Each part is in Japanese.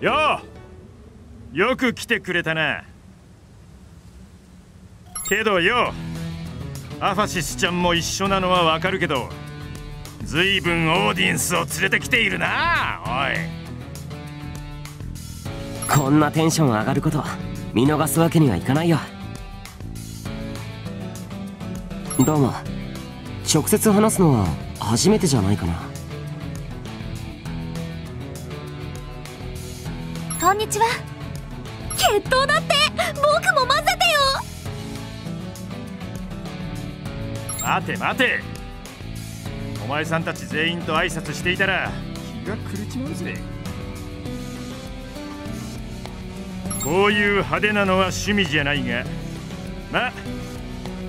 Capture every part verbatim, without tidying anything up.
よう、よく来てくれたな。けどよ、アファシスちゃんも一緒なのはわかるけど、ずいぶんオーディエンスを連れてきているな。おい、こんなテンション上がること見逃すわけにはいかないよ。どうも、直接話すのは初めてじゃないかな。こんにちは。決闘だって、僕も混ぜてよ。待て待て、お前さんたち全員と挨拶していたら気が狂っちまうぜ。こういう派手なのは趣味じゃないが、まあ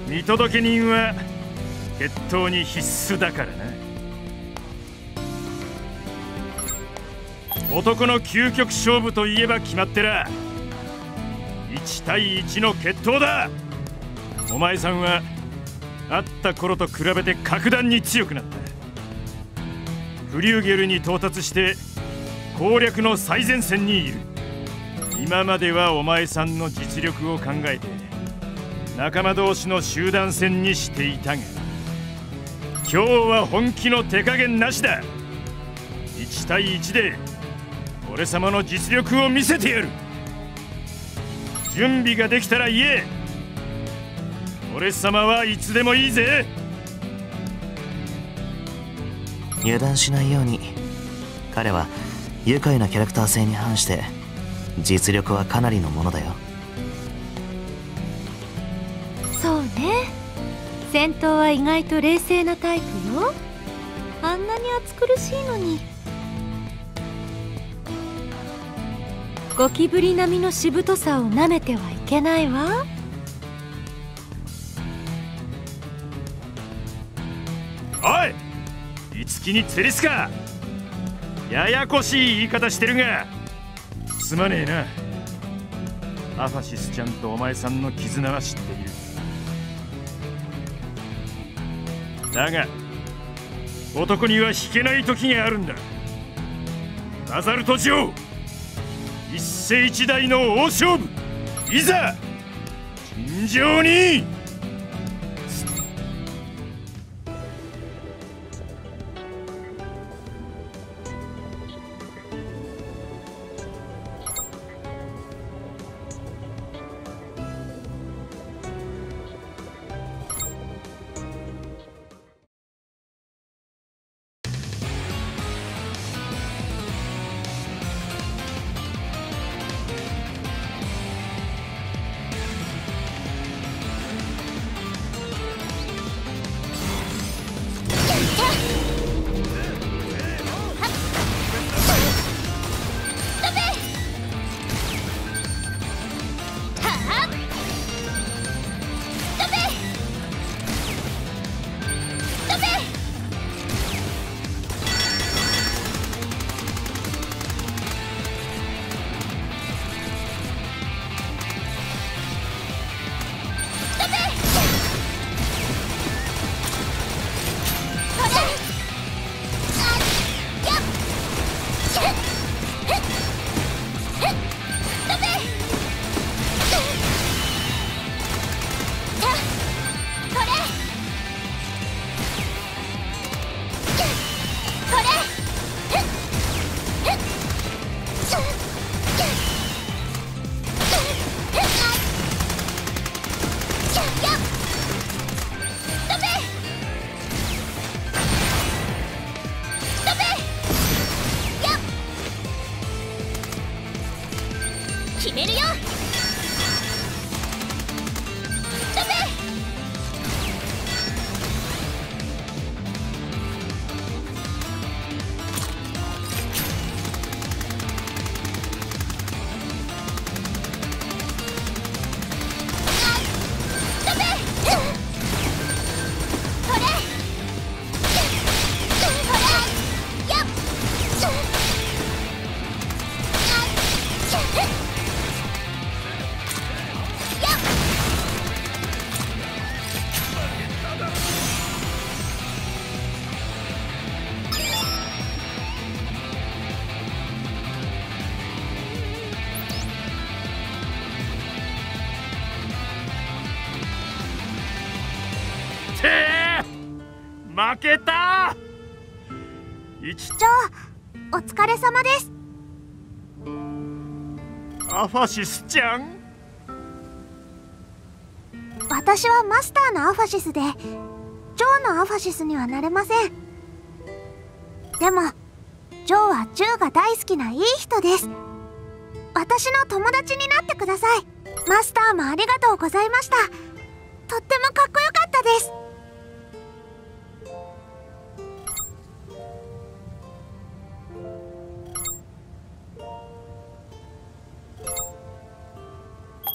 見届け人は決闘に必須だからな。男の究極勝負といえば決まってら、いちたいいちの決闘だ。お前さんは会った頃と比べて格段に強くなった。フリューゲルに到達して攻略の最前線にいる。今まではお前さんの実力を考えて仲間同士の集団戦にしていたが、今日は本気の手加減なしだ。いちたいいちで俺様の実力を見せてやる。準備ができたら言え。俺様はいつでもいいぜ。油断しないように。彼は愉快なキャラクター性に反して実力はかなりのものだよ。そうね、戦闘は意外と冷静なタイプよ。あんなに暑苦しいのに。ゴキブリ並みのしぶとさをなめてはいけないわ。おい、樹に釣りすか。ややこしい言い方してるがすまねえな。アファシスちゃんとお前さんの絆は知っている。だが男には引けない時があるんだ。ナザルト城、一世一代の大勝負、いざ尋常に。負けた。一長お疲れ様です。アファシスちゃん、私はマスターのアファシスでジョーのアファシスにはなれません。でもジョーは銃が大好きないい人です。私の友達になってください。マスターもありがとうございました。とってもかっこよかったです。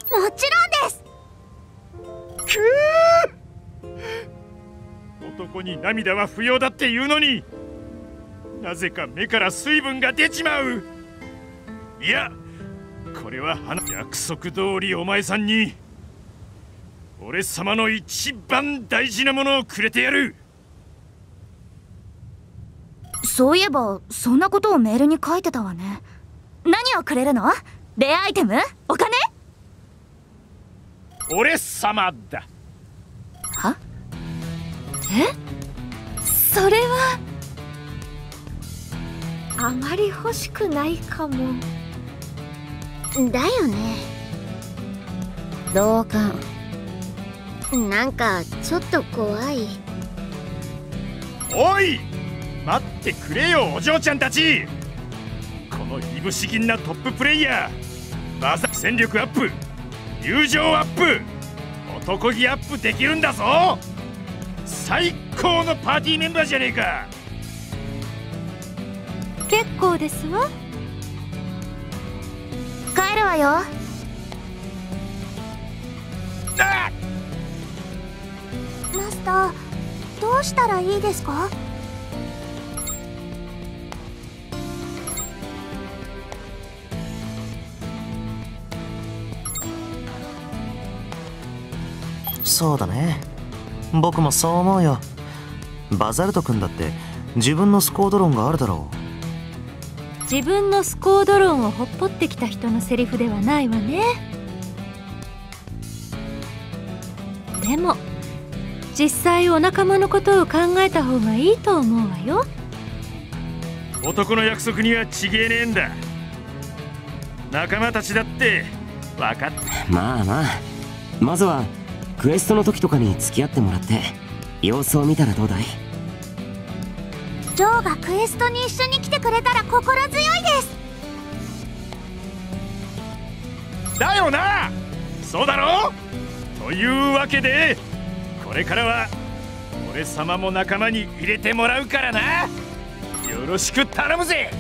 もちろんです。くぅ、男に涙は不要だっていうのに、なぜか目から水分が出ちまう。いや、これは約束通りお前さんに俺様の一番大事なものをくれてやる。そういえばそんなことをメールに書いてたわね。何をくれるの？レアアイテム？お金？俺様だ。は？え？それはあまり欲しくないかも。だよね。同感。なんかちょっと怖い。おい、待ってくれよお嬢ちゃんたち。このいぶし銀なトッププレイヤー、バザー戦力アップ、友情アップ、男気アップできるんだぞ。最高のパーティーメンバーじゃねえか。結構ですわ。帰るわよ。あっ、マスターどうしたらいいですか？そうだね、僕もそう思うよ。バザルト君だって自分のスコード論があるだろう。自分のスコード論をほっぽってきた人のセリフではないわね。でも実際お仲間のことを考えた方がいいと思うわよ。男の約束にはちげえねえんだ。仲間たちだって分かった。まあまあ、まずはクエストの時とかに付き合ってもらって様子を見たらどうだい？ジョーがクエストに一緒に来てくれたら心強いです。だよな、そうだろう。というわけでこれからは俺様も仲間に入れてもらうからな。よろしく頼むぜ。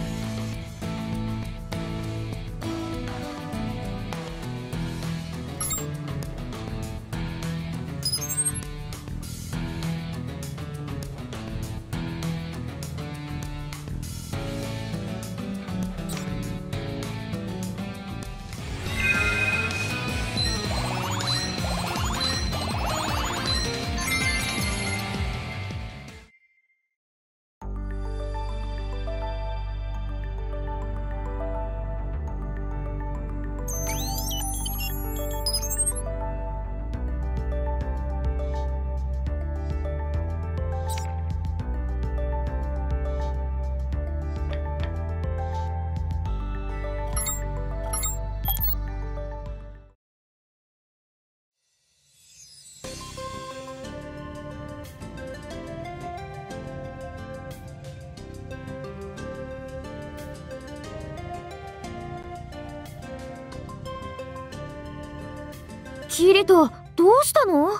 キリト、どうしたの？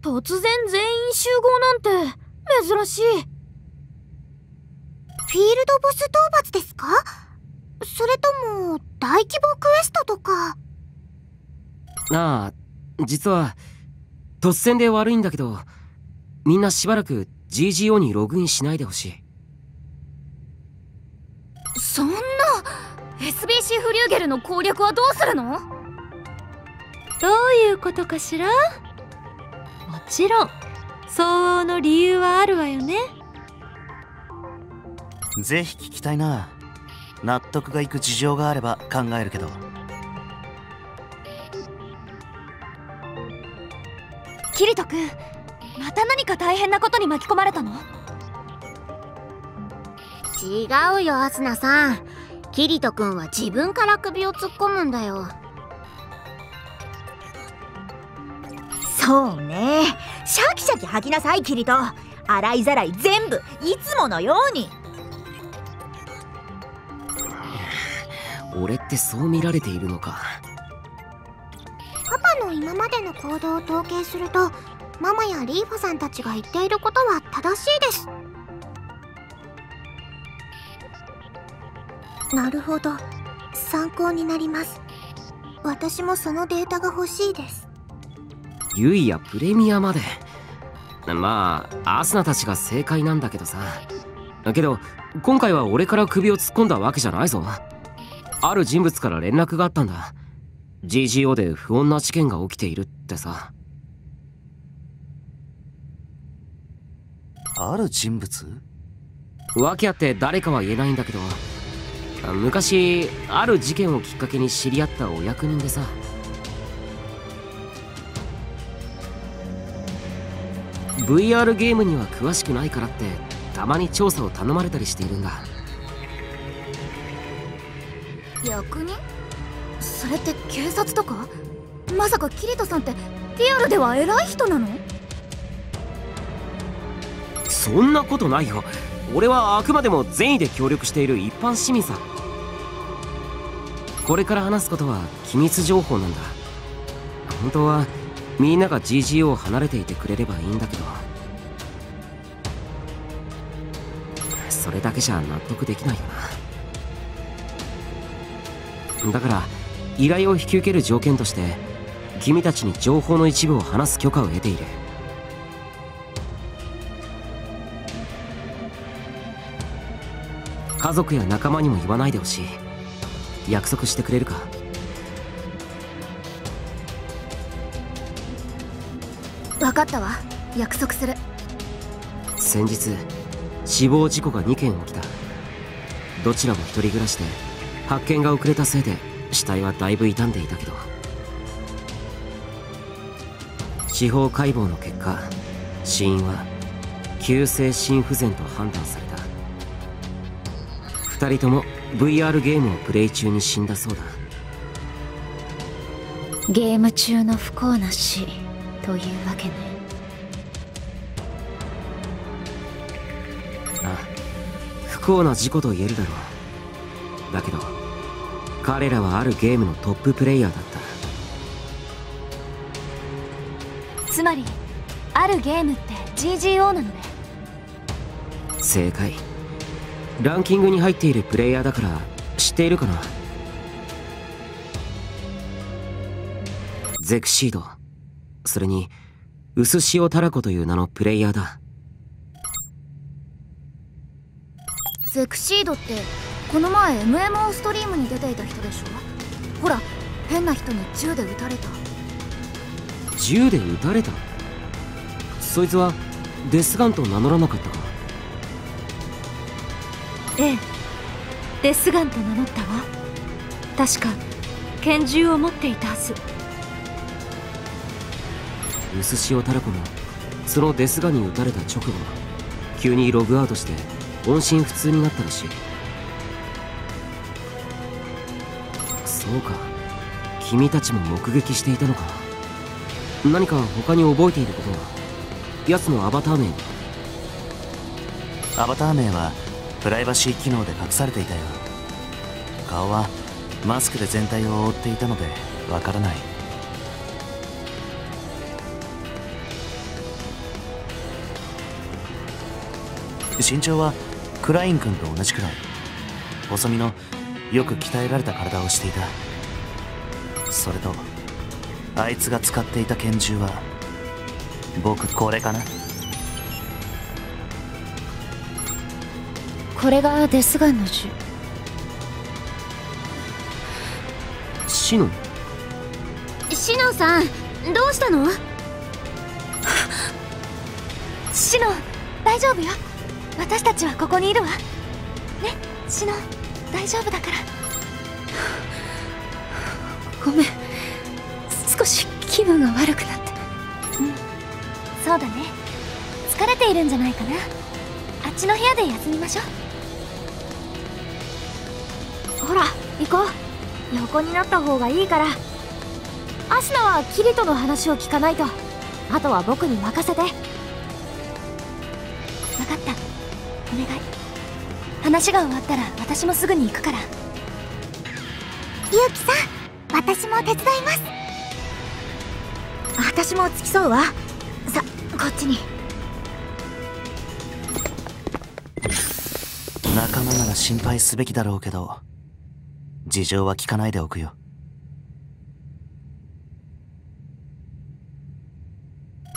突然全員集合なんて珍しい。フィールドボス討伐ですか？それとも大規模クエストとか？ああ、実は突然で悪いんだけど、みんなしばらく ジージーオー にログインしないでほしい。そんな エスビーシー フリューゲルの攻略はどうするの？どういうことかしら？もちろん相応の理由はあるわよね。ぜひ聞きたいな。納得がいく事情があれば考えるけど。キリト君、また何か大変なことに巻き込まれたの？違うよアスナさん、キリト君は自分から首を突っ込むんだよ。そうね、シャキシャキ吐きなさいキリト。洗いざらい全部いつものように。俺ってそう見られているのか。パパの今までの行動を統計すると、ママやリーファさんたちが言っていることは正しいです。なるほど、参考になります。私もそのデータが欲しいです。ユイやプレミアまで。まあアスナたちが正解なんだけどさ。けど今回は俺から首を突っ込んだわけじゃないぞ。ある人物から連絡があったんだ。 ジージーオー で不穏な事件が起きているってさ。ある人物？訳あって誰かは言えないんだけど、昔ある事件をきっかけに知り合ったお役人でさ。ブイアール ゲームには詳しくないからってたまに調査を頼まれたりしているんだ。役人？それって警察とか？まさかキリトさんってリアルでは偉い人なの？そんなことないよ。俺はあくまでも善意で協力している一般市民さ。これから話すことは機密情報なんだ。本当はみんなが ジージーオー を離れていてくれればいいんだけど、それだけじゃ納得できないよな。だから依頼を引き受ける条件として君たちに情報の一部を話す許可を得ている。家族や仲間にも言わないでほしい。約束してくれるか？分かったわ、約束する。先日死亡事故がにけん起きた。どちらも一人暮らしで発見が遅れたせいで死体はだいぶ傷んでいたけど、司法解剖の結果死因は急性心不全と判断された。ふたりとも ブイアール ゲームをプレイ中に死んだそうだ。ゲーム中の不幸な死というわけね。ああ、不幸な事故と言えるだろう。だけど彼らはあるゲームのトッププレイヤーだった。つまりあるゲームって ジージーオー なのね。正解。ランキングに入っているプレイヤーだから知っているかな。ゼクシード、それにウスシオタラコという名のプレイヤーだ。ゼクシードってこの前 エムエムオー ストリームに出ていた人でしょ。ほら、変な人に銃で撃たれた。銃で撃たれた？そいつはデスガンと名乗らなかったか？ええ、デスガンと名乗ったわ。確か拳銃を持っていたはず。ウスシオタラコもそのデスガンに撃たれた直後急にログアウトして音信不通になったらしい。そうか、君たちも目撃していたのか。何か他に覚えていることは？奴のアバター名は？アバター名はプライバシー機能で隠されていたよ。顔はマスクで全体を覆っていたのでわからない。身長はクライン君と同じくらい、細身のよく鍛えられた体をしていた。それとあいつが使っていた拳銃は僕これかな。これがデスガンの銃。シノン、シノンさん、どうしたの？シノン、大丈夫よ。私たちはここにいるわ。ね、シノン、大丈夫だから。ごめん、少し気分が悪くなって。うん、そうだね。疲れているんじゃないかな。あっちの部屋で休みましょう。ほら行こう。横になった方がいいから。アシナはキリトの話を聞かないと。あとは僕に任せて。分かった、お願い。話が終わったら私もすぐに行くから。ユウキさん、私も手伝います。私も付き添うわ。さ、こっちに。仲間なら心配すべきだろうけど、事情は聞かないでおくよ。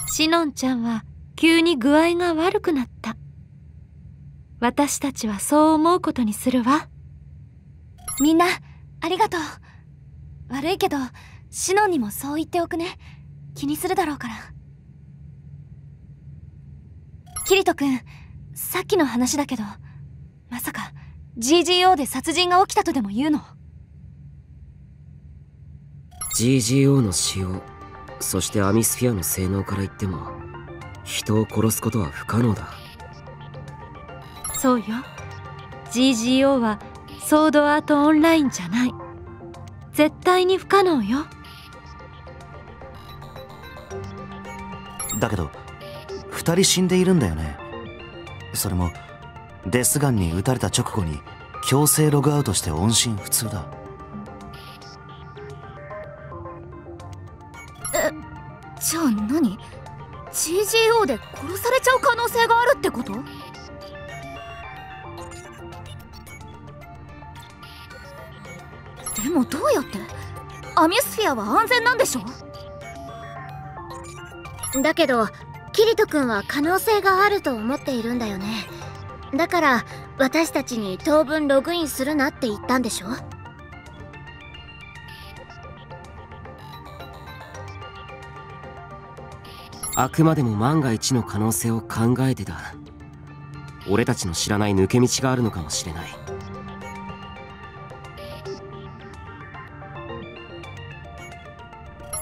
シノンちゃんは急に具合が悪くなった。私たちはそう思うことにするわ。みんなありがとう。悪いけどシノンにもそう言っておくね。気にするだろうから。キリト君、さっきの話だけど、まさか ジージーオー で殺人が起きたとでも言うの？ ジージーオー の使用、そしてアミスフィアの性能から言っても人を殺すことは不可能だ。そうよ。 ジージーオー はソードアートオンラインじゃない。絶対に不可能よ。だけどふたり死んでいるんだよね。それもデスガンに撃たれた直後に強制ログアウトして音信不通だ。え、じゃあ何？ ジージーオー で殺されちゃう可能性があるってこと？でもどうやって？アミュスフィアは安全なんでしょ？だけどキリト君は可能性があると思っているんだよね。だから私たちに当分ログインするなって言ったんでしょ？あくまでも万が一の可能性を考えてだ。俺たちの知らない抜け道があるのかもしれない。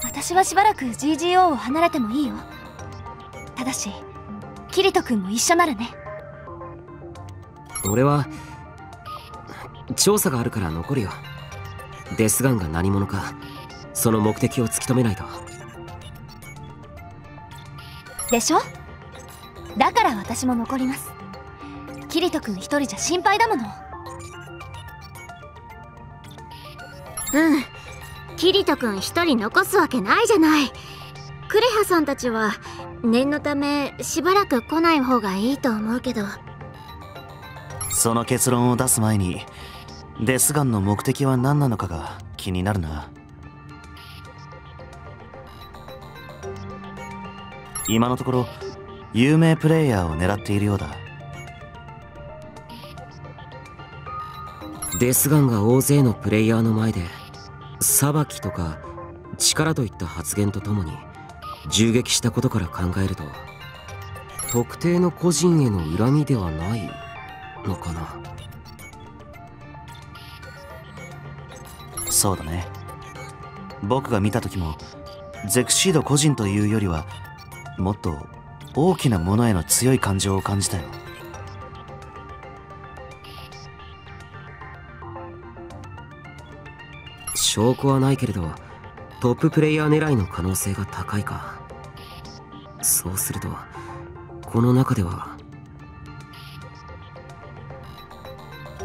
私はしばらく ジージーオー を離れてもいいよ。ただしキリト君も一緒ならね。俺は調査があるから残るよ。デスガンが何者か、その目的を突き止めないと。でしょ？だから私も残ります。キリト君一人じゃ心配だもの。うん、キリト君一人残すわけないじゃない。クレハさんたちは念のためしばらく来ない方がいいと思うけど。その結論を出す前にデスガンの目的は何なのかが気になるな。今のところ有名プレイヤーを狙っているようだ。デスガンが大勢のプレイヤーの前で裁きとか力といった発言とともに銃撃したことから考えると、特定の個人への恨みではないのかな。そうだね。僕が見た時もゼクシード個人というよりはもっと大きなものへの強い感情を感じたよ。証拠はないけれどトッププレイヤー狙いの可能性が高いか。そうするとこの中では。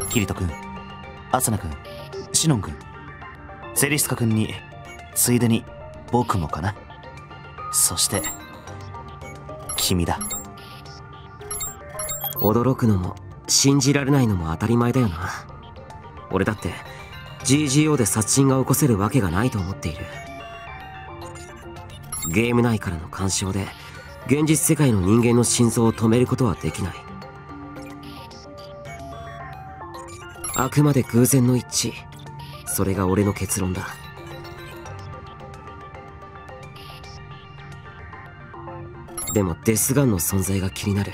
キリト君、アサナ君、シノン君、セリスカ君に、ついでに僕もかな。そして君だ。驚くのも信じられないのも当たり前だよな。俺だって ジージーオー で殺人が起こせるわけがないと思っている。ゲーム内からの干渉で現実世界の人間の心臓を止めることはできない。あくまで偶然の一致、それが俺の結論だ。でもデスガンの存在が気になる。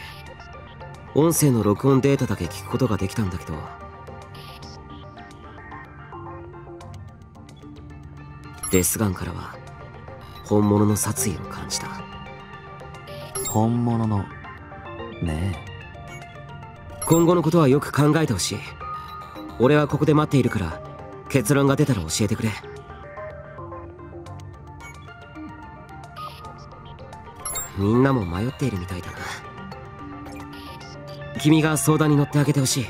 音声の録音データだけ聞くことができたんだけど、デスガンからは本物の殺意を感じた。本物のねえ。今後のことはよく考えてほしい。俺はここで待っているから結論が出たら教えてくれ。みんなも迷っているみたいだな。君が相談に乗ってあげてほしい。